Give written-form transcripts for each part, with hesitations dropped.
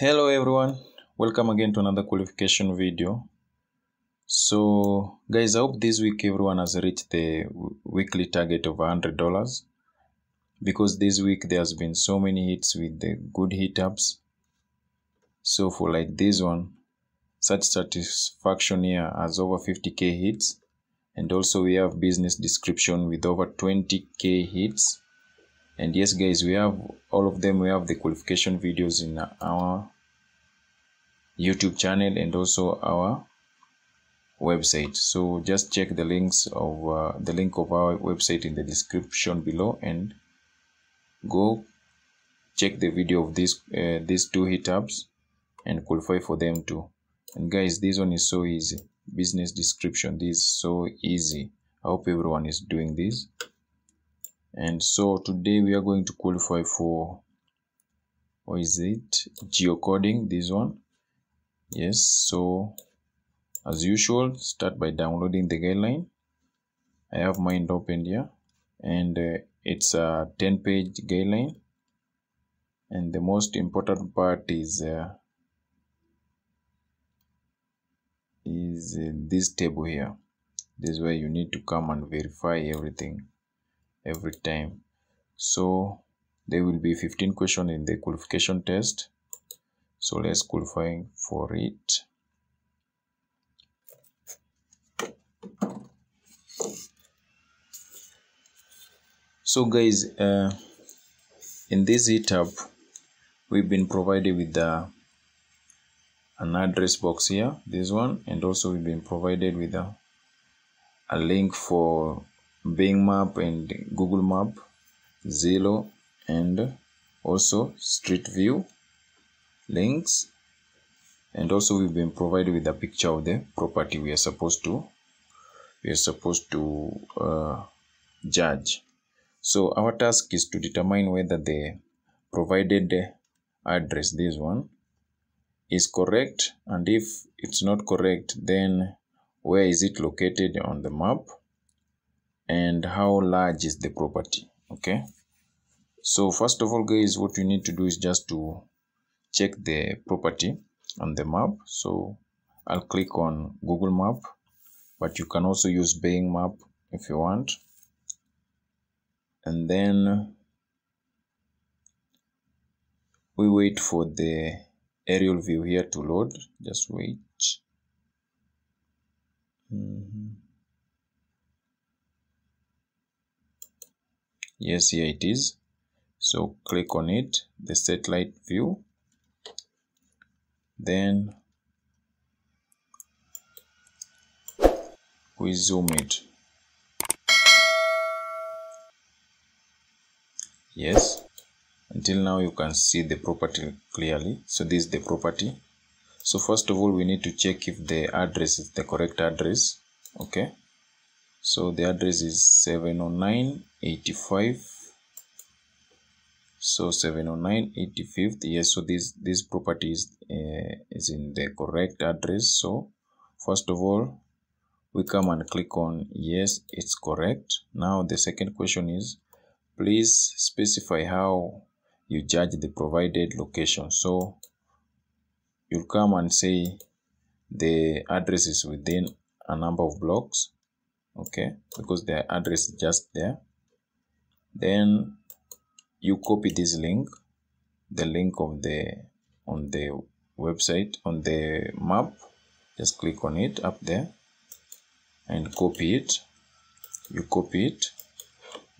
Hello everyone, welcome again to another qualification video. So guys, I hope this week everyone has reached the weekly target of $100, because this week there has been so many hits with the good Hitapps. So for like this one, such satisfaction here has over 50k hits, and also we have business description with over 20k hits. And yes guys, we have all of them. We have the qualification videos in our YouTube channel and also our website. So just check the links of the link of our website in the description below and go check the video of these two Hitapps and qualify for them too. And guys, this one is so easy. Business description, this is so easy. I hope everyone is doing this. And so today we are going to qualify for, or is it geocoding, this one? Yes. So as usual, start by downloading the guideline. I have mine opened here, and it's a 10-page guideline, and the most important part is this table here. This is where you need to come and verify everything every time. So there will be 15 questions in the qualification test, so let's qualify for it. So guys, in this Hitapp we've been provided with an address box here, this one, and also we've been provided with a link for Bing Map and Google Map, Zillow, and also Street View links, and also we've been provided with a picture of the property we are supposed to judge. So our task is to determine whether the provided address, this one, is correct, and if it's not correct, then where is it located on the map, and how large is the property. Okay, so first of all guys, what you need to do is just to check the property on the map. So I'll click on Google Map, but you can also use Bing Map if you want, and then we wait for the aerial view here to load. Just wait. Yes, here it is. So click on it, the satellite view, then we zoom it. Yes, until now you can see the property clearly. So this is the property. So first of all we need to check if the address is the correct address. Okay, so the address is 709 85th, so 709 85th. Yes, so this property is in the correct address. So first of all we come and click on yes, it's correct. Now the second question is, please specify how you judge the provided location. So you'll come and say the address is within a number of blocks. Okay, because the address is just there. Then you copy this link, the link of on the website, on the map. Just click on it up there and copy it. You copy it,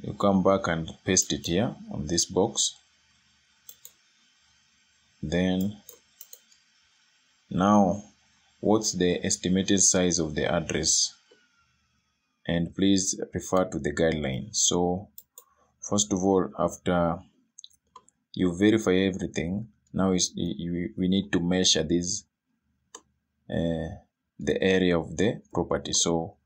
you come back and paste it here on this box. Then now, what's the estimated size of the address? And please refer to the guideline. So first of all, after you verify everything, now we need to measure this the area of the property. So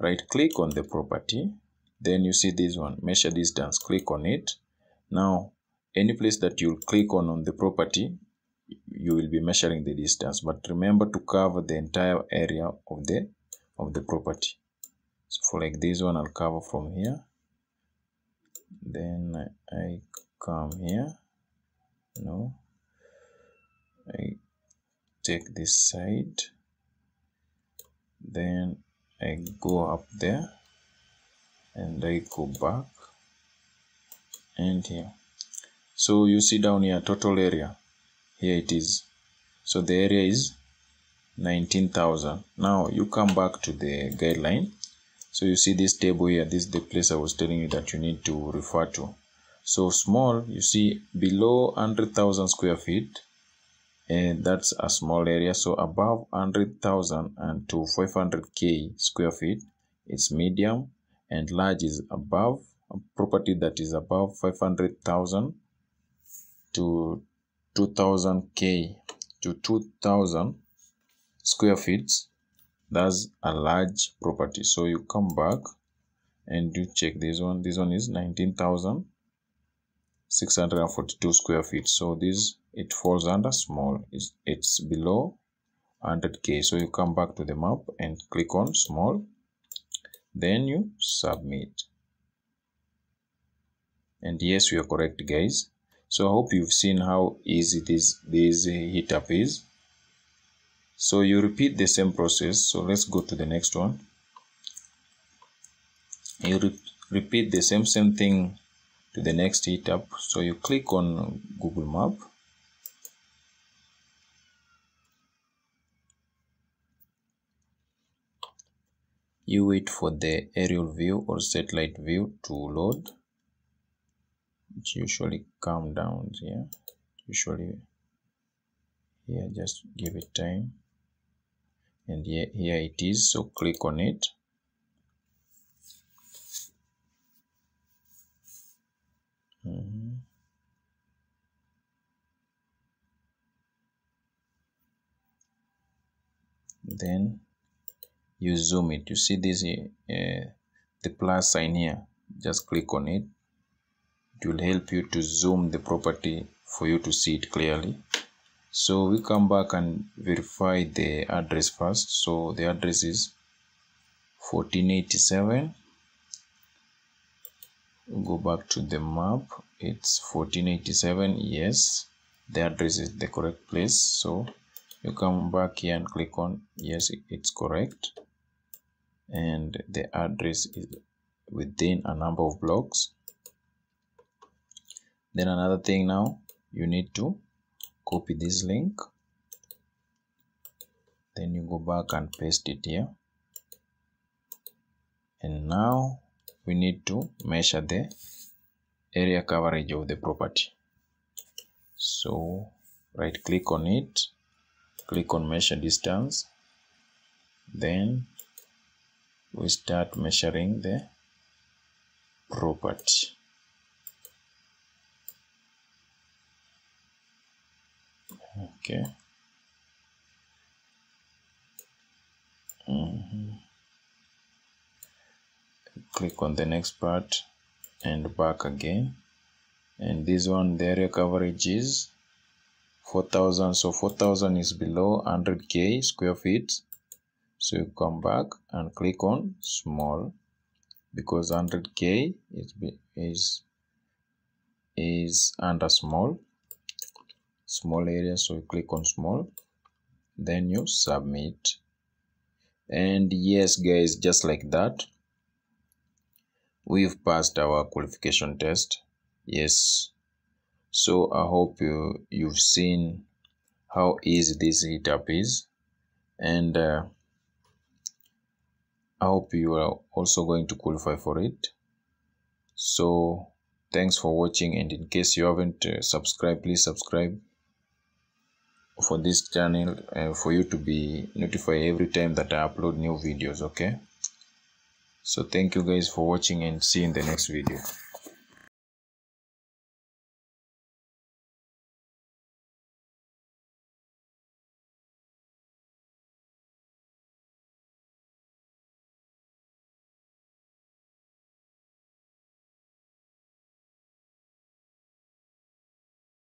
right click on the property, then you see this one, measure distance, click on it. Now any place that you click on the property, you will be measuring the distance, but remember to cover the entire area of the property. So for like this one, I'll cover from here, then I come here, no, I take this side, then I go up there and I go back and here. So you see down here, total area, here it is. So the area is 19,000. Now you come back to the guideline. So you see this table here, this is the place I was telling you that you need to refer to. So small, you see below 100,000 square feet, and that's a small area. So above 100,000 and to 500k square feet, it's medium, and large is above a property that is above 500,000 to 2,000k to 2,000 square feet. That's a large property. So you come back and you check this one. This one is 19,642 square feet. So this, it falls under small. It's below 100k. So you come back to the map and click on small. Then you submit. And yes, you are correct, guys. So I hope you've seen how easy this Hitapp is. So you repeat the same process. So let's go to the next one. You repeat the same thing to the next Hitapp. So you click on Google Map. You wait for the aerial view or satellite view to load. It usually comes down here. Usually here, just give it time. And here it is, so click on it. Then you zoom it. You see this the plus sign here, just click on it. It will help you to zoom the property for you to see it clearly. So we come back and verify the address first. So the address is 1487. Go back to the map. It's 1487. Yes, the address is the correct place. So you come back here and click on yes, it's correct. And the address is within a number of blocks. Then another thing, now you need to copy this link, then you go back and paste it here. And now we need to measure the area coverage of the property. So right click on it, click on measure distance, then we start measuring the property. Okay. Click on the next part and back again. And this one, the area coverage is 4,000. So 4,000 is below 100k square feet. So you come back and click on small, because 100k is under small. Small area, so you click on small, then you submit. And yes, guys, just like that, we've passed our qualification test. Yes, so I hope you've seen how easy this Hitapp is, and I hope you are also going to qualify for it. So thanks for watching, and in case you haven't subscribed, please subscribe for this channel for you to be notified every time that I upload new videos. Okay, so thank you guys for watching, and see you in the next video.